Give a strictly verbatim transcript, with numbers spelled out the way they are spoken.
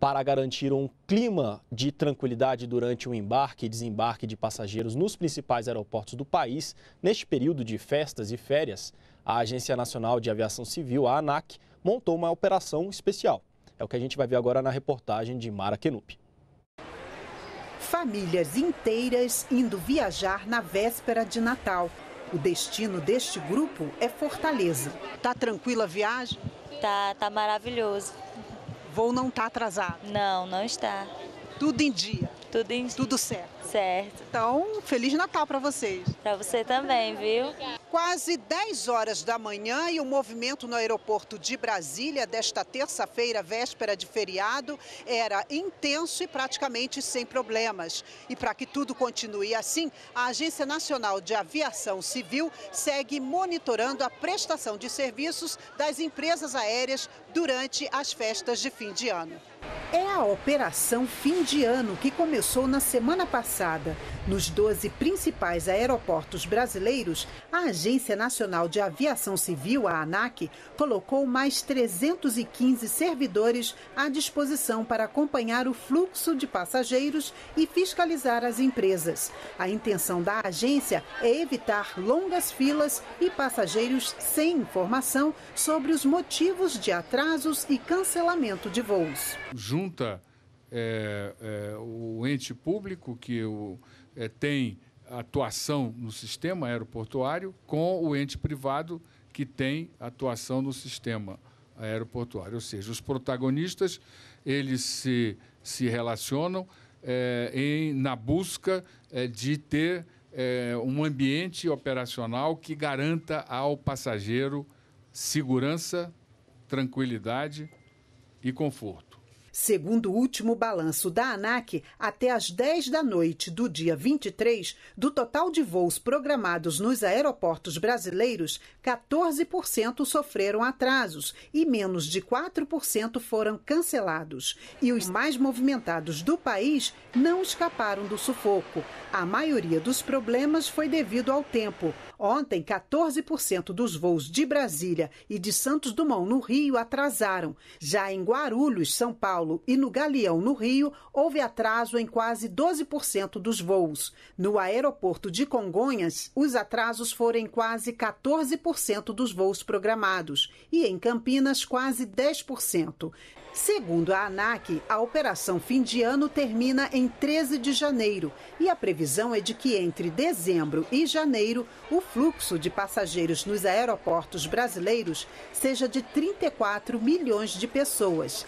Para garantir um clima de tranquilidade durante o embarque e desembarque de passageiros nos principais aeroportos do país, neste período de festas e férias, a Agência Nacional de Aviação Civil, a ANAC, montou uma operação especial. É o que a gente vai ver agora na reportagem de Mara Kenup. Famílias inteiras indo viajar na véspera de Natal. O destino deste grupo é Fortaleza. Tá tranquila a viagem? Tá, tá maravilhoso. Voo não está atrasado? Não, não está. Tudo em dia? Tudo em dia. Tudo certo? Certo. Então, Feliz Natal para vocês. Para você também, viu? Quase dez horas da manhã e o movimento no aeroporto de Brasília desta terça-feira, véspera de feriado, era intenso e praticamente sem problemas. E para que tudo continue assim, a Agência Nacional de Aviação Civil segue monitorando a prestação de serviços das empresas aéreas durante as festas de fim de ano. É a Operação Fim de Ano, que começou na semana passada. Nos doze principais aeroportos brasileiros, a Agência Nacional de Aviação Civil, a ANAC, colocou mais trezentos e quinze servidores à disposição para acompanhar o fluxo de passageiros e fiscalizar as empresas. A intenção da agência é evitar longas filas e passageiros sem informação sobre os motivos de atrasos e cancelamento de voos. Junta é, é, o ente público que o, é, tem atuação no sistema aeroportuário com o ente privado que tem atuação no sistema aeroportuário. Ou seja, os protagonistas eles se, se relacionam é, em, na busca é, de ter é, um ambiente operacional que garanta ao passageiro segurança, tranquilidade e conforto. Segundo o último balanço da ANAC, até às dez da noite do dia vinte e três, do total de voos programados nos aeroportos brasileiros, quatorze por cento sofreram atrasos e menos de quatro por cento foram cancelados. E os mais movimentados do país não escaparam do sufoco. A maioria dos problemas foi devido ao tempo. Ontem, quatorze por cento dos voos de Brasília e de Santos Dumont, no Rio, atrasaram. Já em Guarulhos, São Paulo, e no Galeão, no Rio, houve atraso em quase doze por cento dos voos. No aeroporto de Congonhas, os atrasos foram em quase quatorze por cento dos voos programados e em Campinas, quase dez por cento. Segundo a ANAC, a Operação Fim de Ano termina em treze de janeiro e a previsão é de que entre dezembro e janeiro o fluxo de passageiros nos aeroportos brasileiros seja de trinta e quatro milhões de pessoas.